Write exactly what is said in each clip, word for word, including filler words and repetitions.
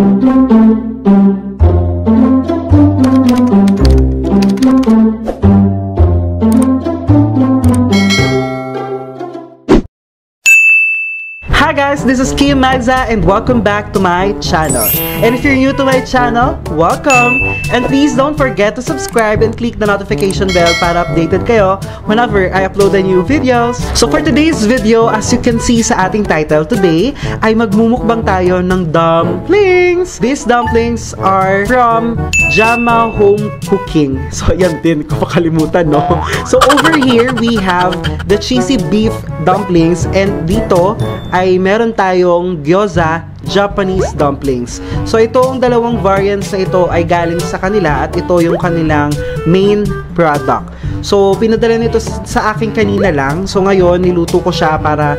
Hi guys, this is Kim Maiza and welcome back to my channel. And if you're new to my channel, welcome! And please don't forget to subscribe and click the notification bell para updated kayo whenever I upload the new videos. So for today's video, as you can see sa ating title today, ay magmumukbang tayo ng dumplings! These dumplings are from Jama Home Cooking. So ayan din, ko pakalimutan, no? So over here, we have the cheesy beef dumplings and dito ay meron tayong gyoza Japanese dumplings. So itong dalawang variants na ito ay galing sa kanila at ito yung kanilang main product. So pinadala nito sa akin kanina lang. So ngayon niluto ko siya para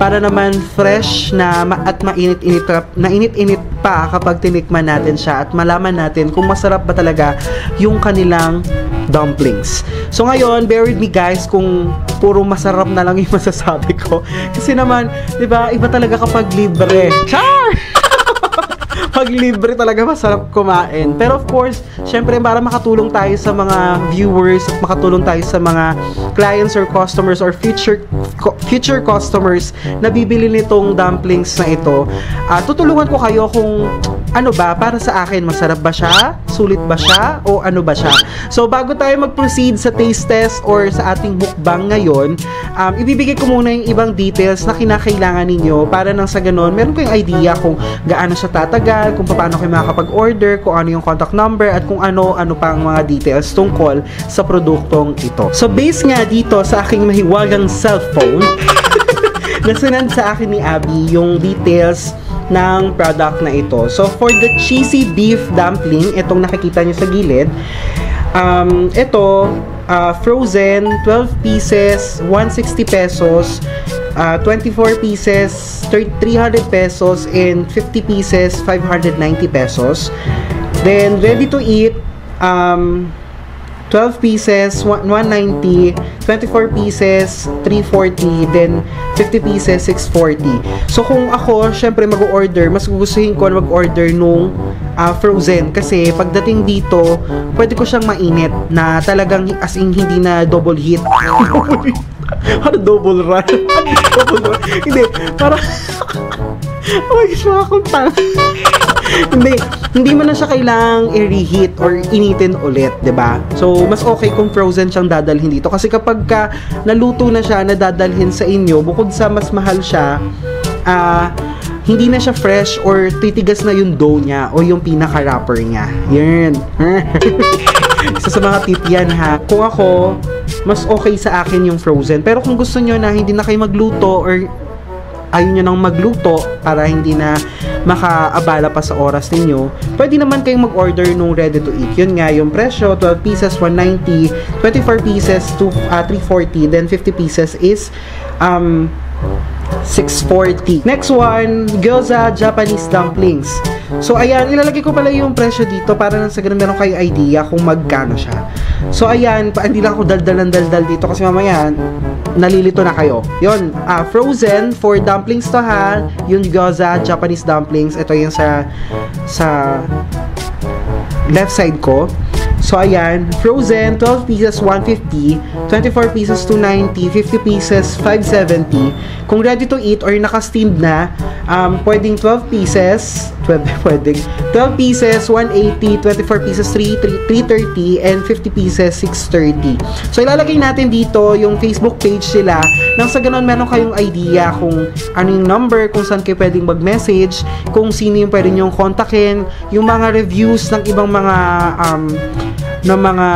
para naman fresh na at mainit-init na init-init pa kapag tinikman natin siya at malaman natin kung masarap ba talaga yung kanilang dumplings. So ngayon, bear with me guys kung puro masarap na lang yung masasabi ko. Kasi naman, di ba, iba talaga kapag libre. Char! Pag libre talaga masarap kumain. Pero of course, syempre para makatulong tayo sa mga viewers at makatulong tayo sa mga clients or customers or future future customers na bibili nitong dumplings na ito. Uh, tutulungan ko kayo kung ano ba, para sa akin, masarap ba siya? Sulit ba siya? O ano ba siya? So, bago tayo mag-proceed sa taste test or sa ating mukbang ngayon, um, ibibigay ko muna yung ibang details na kinakailangan ninyo para nang sa ganun, meron kayong idea kung gaano siya tatagal, kung paano kayo makakapag-order, kung ano yung contact number, at kung ano-ano pang mga details tungkol sa produktong ito. So, based nga dito sa aking mahiwagang cellphone, nasunod sa akin ni Abby yung details ng product na ito. So, for the cheesy beef dumpling, itong nakikita nyo sa gilid, um, ito, uh, frozen, twelve pieces, one hundred sixty pesos, uh, twenty-four pieces, three hundred pesos, and fifty pieces, five hundred ninety pesos. Then, ready to eat, um, twelve pieces, one ninety, twenty-four pieces, three forty, then fifty pieces, six forty. So kung ako, syempre mag-order, mas gugustuhin ko na mag-order nung uh, frozen kasi pagdating dito, pwede ko siyang mainit na talagang as in hindi na double heat. Ano double run? Double run? Hindi, parang oh my gosh, makakuntang. Hindi, hindi mo na siya kailangang i-reheat or initin ulit, ba? Diba? So, mas okay kung frozen siyang dadalhin dito. Kasi kapag ka naluto na siya, nadadalhin sa inyo, bukod sa mas mahal siya, ah, uh, hindi na siya fresh or titigas na yung dough niya o yung pinaka-wrapper niya. Yan. Isa sa mga tip yan, ha. Kung ako, mas okay sa akin yung frozen. Pero kung gusto nyo na hindi na kayo magluto or ayaw nyo nang magluto para hindi na makaabala pa sa oras ninyo, pwede naman kayong mag-order nung ready to eat. Yun nga, yung presyo, twelve pieces, one ninety, twenty-four pieces, to, uh, three forty, then fifty pieces is um, six forty. Next one, gyoza Japanese dumplings. So, ayan, ilalagay ko pala yung presyo dito para nang sa ganun meron kayong idea kung magkano siya. So, ayan, pa, hindi lang ako daldalan-daldal dito kasi mamaya nalilito na kayo. Yun, ah, frozen for dumplings to ha. Yung gyoza, Japanese dumplings. Ito yung sa sa left side ko. So, ayan, frozen, twelve pieces, one fifty, twenty-four pieces, two ninety, fifty pieces, five seventy. Kung ready to eat or naka-steamed na, um, pwedeng twelve pieces, pwedeng twelve pieces, one eighty, twenty-four pieces, three thirty, and fifty pieces, six thirty. So, ilalagay natin dito yung Facebook page nila. Nang sa ganun, meron kayong idea kung ano yung number, kung saan kayo pwedeng mag-message, kung sino yung pwede nyong kontakin, yung mga reviews ng ibang mga um, ng mga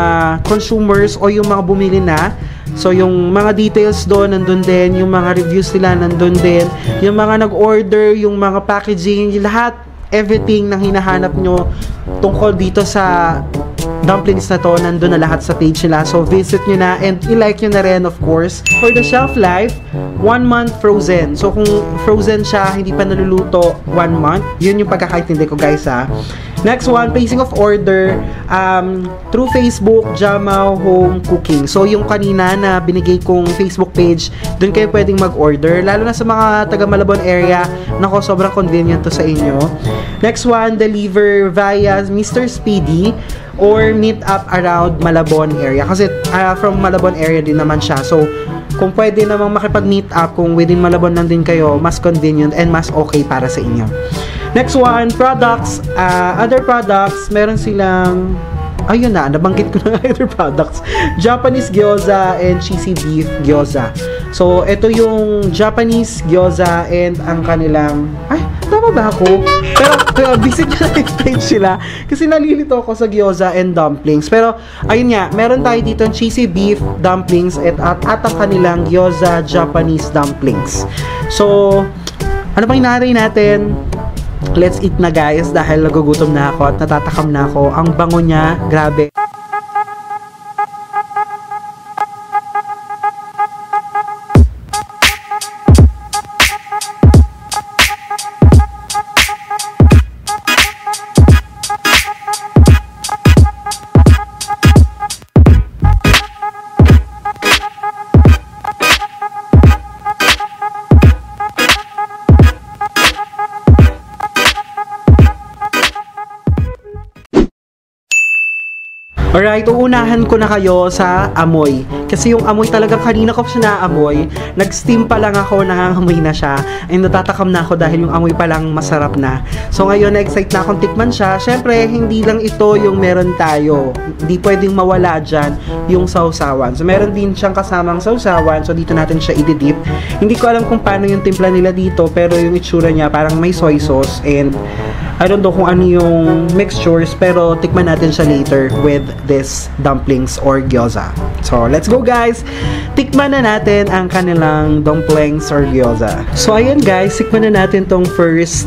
consumers o yung mga bumili na. So, yung mga details doon, nandun din. Yung mga reviews nila, nandun din. Yung mga nag-order, yung mga packaging, lahat, everything na hinahanap nyo tungkol dito sa dumplings na to, nandun na lahat sa page nila. So, visit nyo na and i-like nyo na rin, of course. For the shelf life, one month frozen. So, kung frozen siya, hindi pa naluluto, one month. Yun yung pagkakaintindi ko, guys, ha. Next one, placing of order um, through Facebook, Jama Home Cooking. So yung kanina na binigay kong Facebook page, dun kayo pwedeng mag-order. Lalo na sa mga taga Malabon area, nako sobrang convenient to sa inyo. Next one, deliver via Mister Speedy or meet up around Malabon area. Kasi uh, from Malabon area din naman siya. So kung pwede namang makipag-meet up, kung within Malabon lang din kayo, mas convenient and mas okay para sa inyo. Next one, products. Uh, other products, meron silang... Ayun na, nabanggit ko na other products. Japanese gyoza and cheesy beef gyoza. So, ito yung Japanese gyoza and ang kanilang... Ay, tama ba ako? Pero, pero visit nyo na yung page sila. Kasi nalilito ako sa gyoza and dumplings. Pero, ayun nga, meron tayo dito ng cheesy beef dumplings at, at, at ang kanilang gyoza Japanese dumplings. So, ano pang inaantay natin? Let's eat na guys dahil nagugutom na ako at natatakam na ako. Ang bango niya, grabe. Alright, uunahan ko na kayo sa amoy. Kasi yung amoy talaga, kanina ko siya naamoy. Nag-steam pa lang ako, nangangamoy na siya. And natatakam na ako dahil yung amoy pa lang masarap na. So ngayon, na-excite na akong tikman siya. Siyempre, hindi lang ito yung meron tayo. Hindi pwedeng mawala dyan yung sausawan. So meron din siyang kasamang sausawan. So dito natin siya ididip. Hindi ko alam kung paano yung timpla nila dito. Pero yung itsura niya, parang may soy sauce. And I don't know kung ano yung mixtures. Pero tikman natin siya later with this dumplings or gyoza. So, let's go guys! Tikman na natin ang kanilang dumplings or gyoza. So, ayan guys, tikman na natin tong first.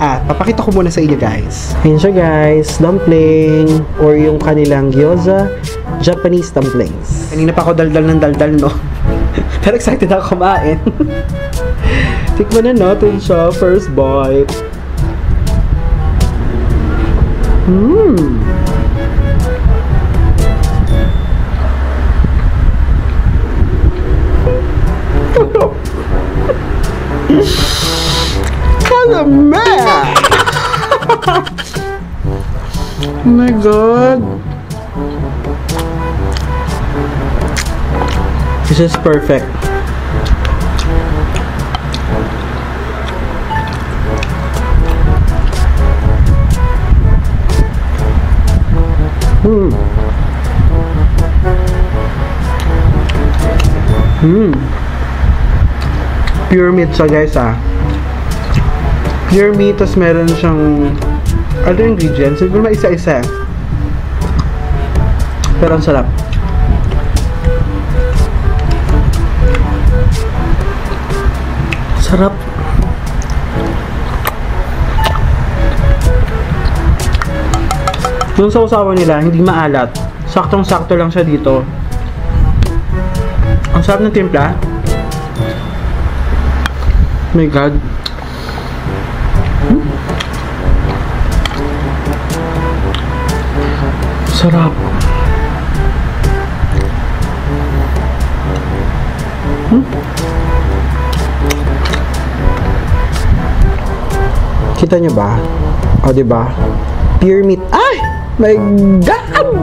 Ah, papakita ko muna sa inyo guys. Ayan siya guys, dumpling or yung kanilang gyoza, Japanese dumplings. Kanina pa ako daldal ng daldal, no? Pero excited ako kumain. Tikman na natin siya, first bite. Mmm! What a man! Oh my god! This is perfect. Mmm. Mmm. Pure meat siya guys ah. Pure meat, tapos meron siyang other ingredients. Siguro may isa-isa. Pero ang sarap. Sarap. Yung sausawan nila, hindi maalat. Saktong-sakto lang siya dito. Ang sarap ng timpla. Oh my god. Hmm? Sarap. Hmm? Kita nyo ba? O, diba? Pure meat. Ay! My god!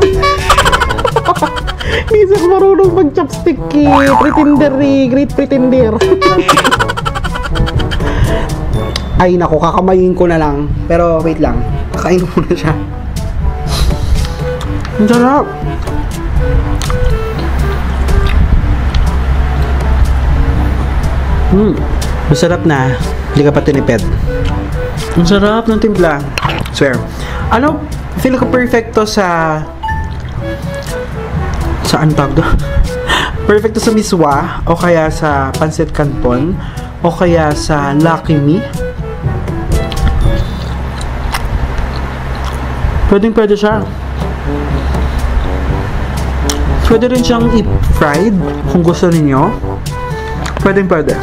Hindi ako marunong mag-chopstick eh. Pretender eh. Great pretender. Ay nako, kakamayin ko na lang. Pero wait lang, kakain ko muna siya. Ang sarap. Hmm, masarap na. Hindi ka pa tinipid. Ang sarap ng timpla. Swear. Ano, feel ko perfecto sa... Saan tawag doon? Perfecto sa miswa, o kaya sa pancit canton, o kaya sa Lucky Me. Pwedeng pwede siya. Pwede rin siyang i-fried kung gusto ninyo. Pwedeng pwede.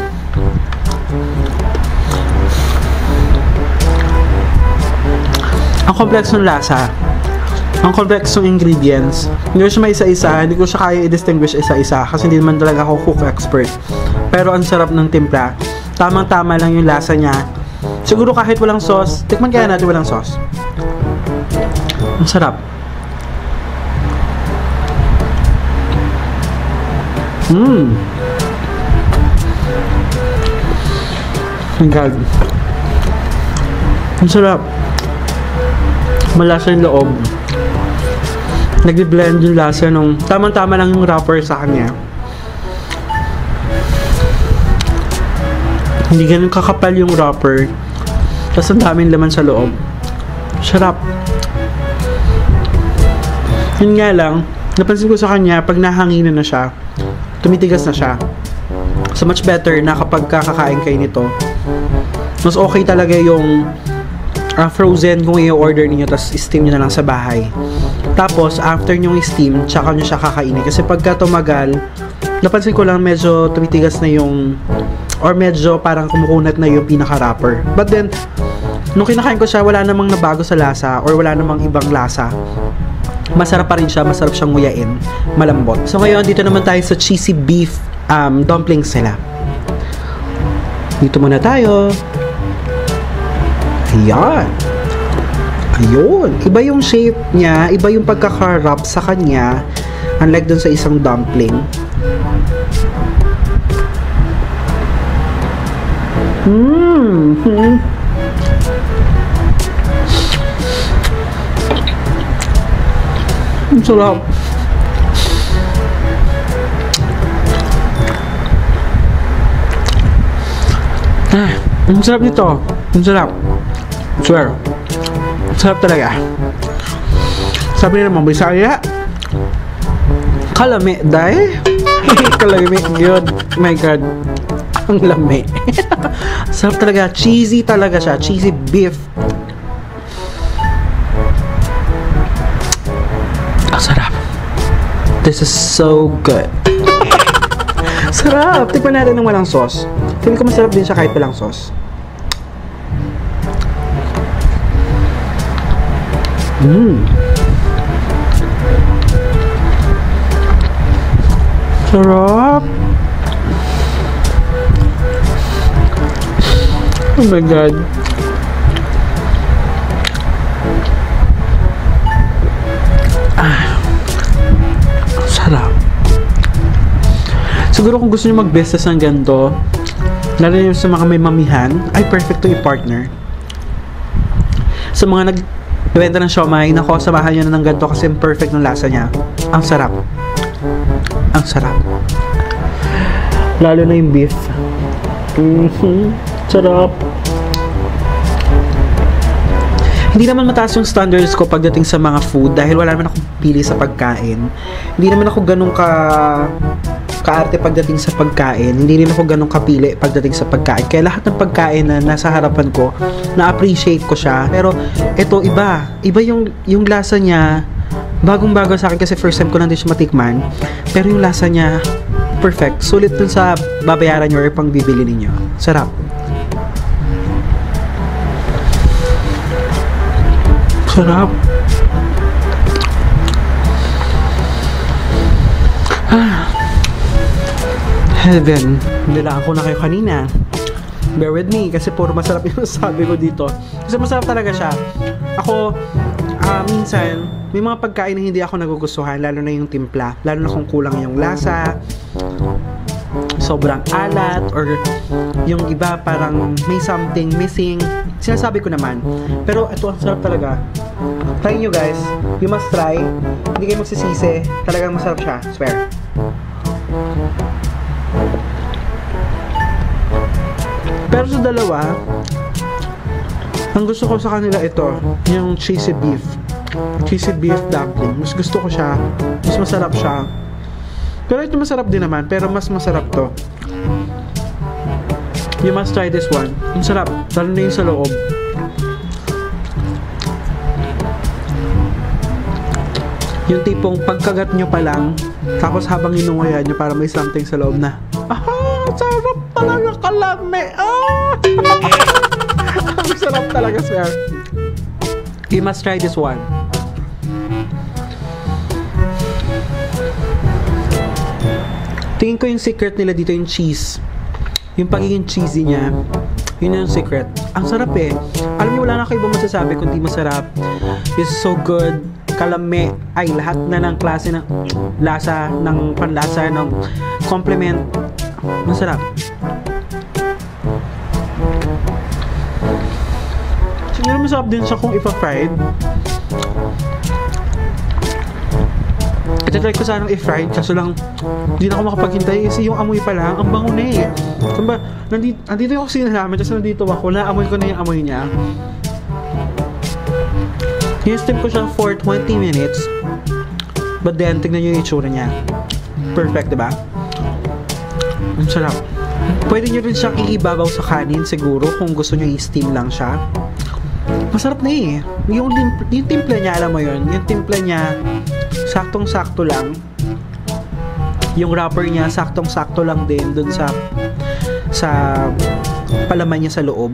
Ang Ang complex ng lasa, ang complex ng ingredients. Hindi ko siya maisa-isa, hindi ko siya kaya i-distinguish isa-isa kasi hindi naman talaga ako cook expert. Pero ang sarap ng timpla. Tamang-tama lang yung lasa niya. Siguro kahit walang sauce, tikman kaya natin walang sauce. Ang sarap. Mmm. Ang God. Ang sarap. Malasa yung loob. Nag-blend yung lasa nung tamang-tama lang yung wrapper sa kanya. Hindi ganun kakapal yung wrapper. Tapos ang daming laman sa loob. Sarap. Yun nga lang, napansin ko sa kanya, pag nahanginan na siya, tumitigas na siya. So much better na kapag kakakain kayo nito, mas okay talaga yung uh, frozen kung i-order niyo tapos steam niyo na lang sa bahay. Tapos after niyo i-steam, tsaka niyo siya kakainin. Kasi pagka tumagal, napansin ko lang medyo tumitigas na yung, or medyo parang kumukunat na yung pinaka-wrapper. But then, nung kinakain ko siya, wala namang nabago sa lasa or wala namang ibang lasa. Masarap pa rin siya, masarap siyang nguyain, malambot. So ngayon, dito naman tayo sa cheesy beef um, dumplings nila. Dito muna tayo. Ayan. Ayun. Iba yung shape niya, iba yung pagkakarap sa kanya, unlike dun sa isang dumpling. Mmm. Ang sarap. Ah, ang sarap nito. Ang sarap. Swear. Ang sarap talaga. Sabi nila mga Bisaya, kalame dahi. Kalame yun. My God. Ang lame. Sarap talaga. Cheesy talaga siya. Cheesy beef. This is so good. Sarap! Tikman natin ng walang sauce. Feeling ko masarap din siya kahit walang sauce. Mmm. Sarap! Oh my God. Siguro kung gusto nyo mag-business ng ganito, lalo nyo sa mga may mamihan, ay perfect to i-partner. Sa mga nagbenta ng siomay, nako, samahan nyo na ng ganito kasi perfect ng lasa niya. Ang sarap. Ang sarap. Lalo na yung beef. Mm-hmm. Sarap. Hindi naman mataas yung standards ko pagdating sa mga food dahil wala naman akong pili sa pagkain. Hindi naman ako ganun ka... kaarte pagdating sa pagkain, hindi rin ako ganun kapili pagdating sa pagkain. Kaya lahat ng pagkain na nasa harapan ko, na-appreciate ko siya. Pero ito iba. Iba yung, yung lasa niya, bagong-bago sa akin kasi first time ko lang din siya matikman. Pero yung lasa niya, perfect. Sulit dun sa babayaran nyo or pang bibili ninyo. Sarap. Sarap. Ah. Heaven. Nilalaan ko na kayo kanina. Bear with me kasi puro masarap yung sabi ko dito. Kasi masarap talaga siya. Ako, uh, minsan, may mga pagkain na hindi ako nagugustuhan, lalo na yung timpla. Lalo na kung kulang yung lasa, sobrang alat, or yung iba parang may something missing. Sinasabi ko naman. Pero ito, ang sarap talaga. Try nyo guys. You must try. Hindi kayo magsisisi. Talagang masarap siya. Swear. Pero sa dalawa, ang gusto ko sa kanila ito, yung cheesy beef. Cheesy beef dumpling. Mas gusto ko siya. Mas masarap siya. Pero ito masarap din naman. Pero mas masarap to. You must try this one. Ang sarap. Lalo na yung sa loob. Yung tipong pagkagat nyo pa lang, tapos habang inungayan nyo, para may something sa loob na, aha! Sarap talaga kalame! Ah! Ang sarap talaga, swear. You must try this one. Tingin ko yung secret nila dito yung cheese. Yung pagiging cheesy niya. Yun yung secret. Ang sarap eh. Alam niyo, wala na kayo ibang masasabi kundi masarap. It's so good. Kalame, ay lahat na ng klase ng lasa, ng panlasa, ng complement. Masarap. Siguro masarap din siya kung ipa-fried. Itatry ko sanang i-fried, kaso lang hindi na ako makapaghintay kasi yung amoy pa lang, ang bango na eh. Samba, nandito, nandito yung kusina namin, tapos nandito ako, naamoy ko na yung amoy niya. Hinstep ko siya for twenty minutes, but then tignan nyo yung itsura niya. Perfect, diba? Ang sarap. Pwede nyo rin siyang iibabaw sa kanin siguro kung gusto nyo i-steam lang siya. Masarap na eh. Yung, yung timpla niya, alam mo yun, yung timpla niya, saktong-sakto lang. Yung wrapper niya, saktong-sakto lang din dun sa sa palaman niya sa loob.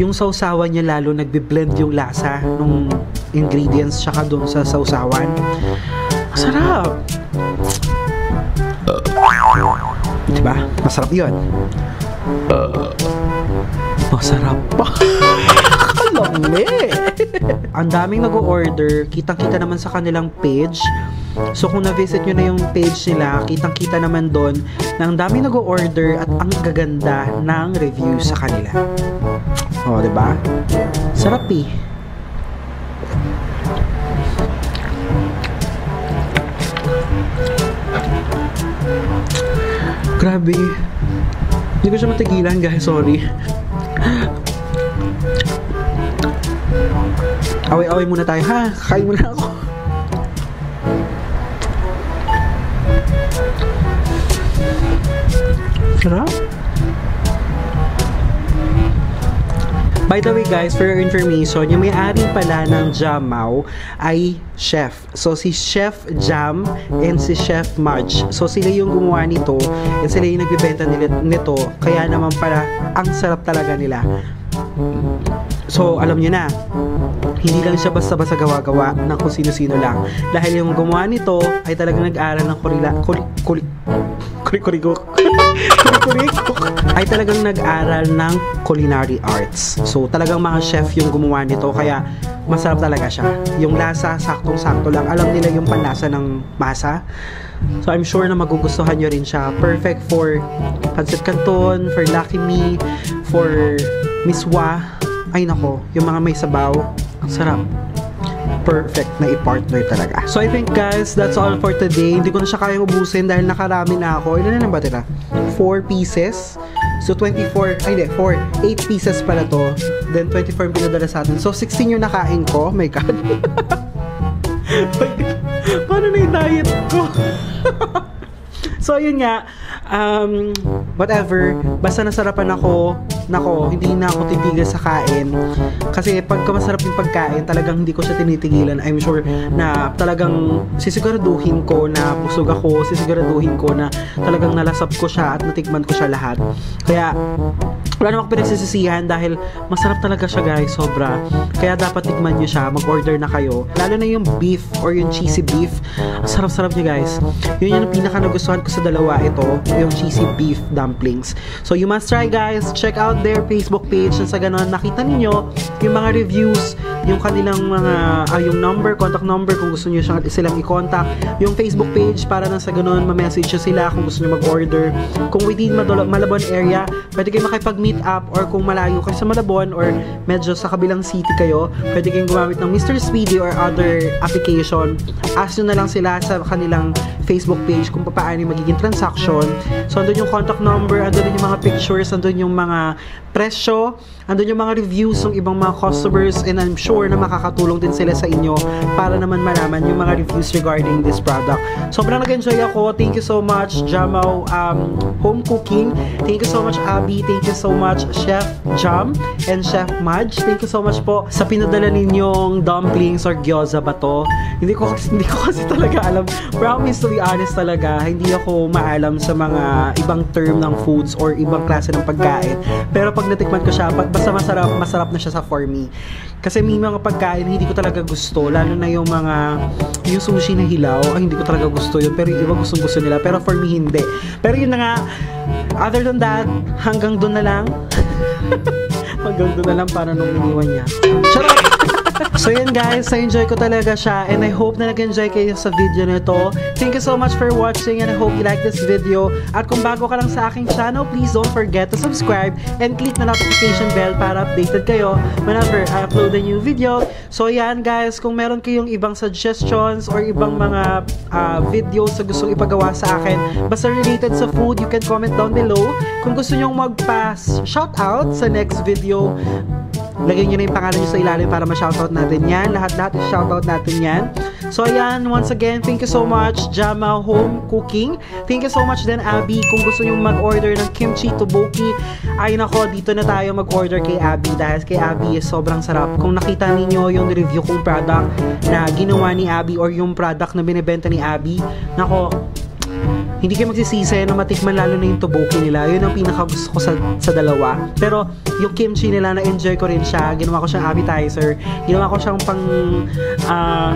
Yung sausawan niya lalo nagbe-blend yung lasa nung ingredients tsaka dun sa sausawan. Masarap! Diba? Masarap yun. Masarap pa! Ang daming nag-o-order, kitang-kita naman sa kanilang page. So kung na-visit nyo na yung page nila, kitang-kita naman doon na ang daming nag-o-order at ang gaganda ng review sa kanila. O, diba? Sarap eh. Grabe. Hindi ko siya matigilan guys, sorry. Away-away muna tayo, ha? Kakain muna ako. Sarap. By the way guys, for your information, yung may-ari pala ng Jamaw ay chef. So si Chef Jam and si Chef Madge. So sila yung gumawa nito and sila yung nagbibenta nito. Kaya naman pala, ang sarap talaga nila. So, alam nyo na, hindi lang siya basta-basta gawa-gawa ng kung sino-sino lang. Dahil yung gumawa nito ay talagang nag-aaral ng kurila... Kuri... Kuri... Kurikurigok. Kurikurigok. Ay talagang nag-aaral ng culinary arts. So, talagang mga chef yung gumawa nito. Kaya, masarap talaga siya. Yung lasa, saktong-sakto lang. Alam nila yung panlasa ng masa. So, I'm sure na magugustuhan nyo rin siya. Perfect for Pancit Canton, for Lucky Me, for... Miswa, ay nako, yung mga may sabaw, ang sarap. Perfect na i-partner talaga. So I think guys, that's all for today. Hindi ko na siya kaya ubusin dahil nakarami na ako. Ilan na lang ba tira? four pieces. So twenty-four, ay hindi, four. eight pieces pala to. Then twenty-four yung pinadala sa atin. So sixteen yung nakain ko. My God. Paano na yung diet ko? So yun nga, um, whatever, basta nasarapan ako, nako, hindi na ako titigil sa kain. Kasi pagka masarap yung pagkain, talagang hindi ko siya tinitigilan. I'm sure na talagang sisiguraduhin ko na pusog ako, sisiguraduhin ko na talagang nalasap ko siya at natikman ko siya lahat. Kaya, wala naman ako pinagsisisihan dahil masarap talaga siya guys, sobra. Kaya dapat tikman nyo siya, mag-order na kayo. Lalo na yung beef or yung cheesy beef, sarap-sarap nyo guys. Yun yung pinaka nagustuhan ko sa dalawa ito, yung cheesy beef dumplings. So you must try guys, check out their Facebook page and sa ganon nakita niyo yung mga reviews, yung kanilang mga ah, yung number, contact number kung gusto niyo silang i-contact, yung Facebook page para nang sa ganon ma-message nyo sila kung gusto niyo mag-order. Kung within Malabon area, pwede kayo makipag-meet up or kung malayo kayo sa Malabon or medyo sa kabilang city kayo, pwede kayong gumamit ng Mister Speedy or other application. Ask nyo na lang sila sa kanilang Facebook page kung paano yung magiging transaction. So, andun yung contact number, andun yung mga pictures, andun yung mga presyo, andun yung mga reviews ng ibang mga customers, and I'm sure na makakatulong din sila sa inyo para naman malaman yung mga reviews regarding this product. Sobrang nag-enjoy ako. Thank you so much, Jama um, Home Cooking. Thank you so much, Abby. Thank you so much, Chef Jam and Chef Madge. Thank you so much po sa pinadala ninyong dumplings or gyoza ba to. Hindi ko, hindi ko kasi talaga alam. Promise to be honest talaga, hindi ako maalam sa mga ibang term ng foods or ibang klase ng pagkain. Pero pag natikman ko siya, basta masarap, masarap na siya sa for me. Kasi may mga pagkain hindi ko talaga gusto, lalo na yung mga yung sushi na hilaw, ay, hindi ko talaga gusto yun. Pero yung iba gustong-gusto nila, pero for me hindi. Pero yun na nga, other than that, hanggang doon na lang. Hanggang doon na lang para nung iniwan niya. Charot! So yun guys, na-enjoy ko talaga siya and I hope na nag-enjoy kayo sa video nito. Thank you so much for watching and I hope you like this video. At kung bago ka lang sa aking channel, please don't forget to subscribe and click na notification bell para updated kayo whenever I upload a new video. So yan guys, kung meron kayong ibang suggestions or ibang mga uh, videos na gusto ipagawa sa akin, basta related sa food, you can comment down below. Kung gusto nyong magpa shoutout sa next video, lagyan nyo na yung pangalan nyo sa ilalim para ma-shoutout natin yan. Lahat-lahat shoutout natin yan. So ayan, once again, thank you so much Jama Home Cooking. Thank you so much din Abby. Kung gusto nyo mag-order ng kimchi tteokbokki, ay nako, dito na tayo mag-order kay Abby. Dahil kay Abby is sobrang sarap. Kung nakita ninyo yung review kong product na ginawa ni Abby or yung product na binibenta ni Abby, nako, hindi kayo magsisisi na matikman lalo na yung tteokbokki nila. Yun ang pinaka gusto ko sa, sa dalawa. Pero yung kimchi nila, na-enjoy ko rin siya. Ginawa ko siyang appetizer. Ginawa ko siyang pang, uh,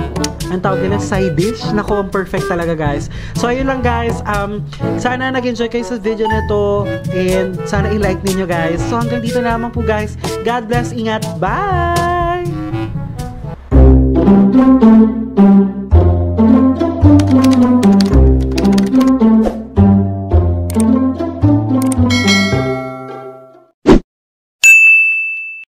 ang tawag nila, side dish. Naku, perfect talaga guys. So ayun lang guys. Um, sana nag-enjoy kayo sa video na to. And sana i-like ninyo guys. So hanggang dito naman po guys. God bless. Ingat. Bye!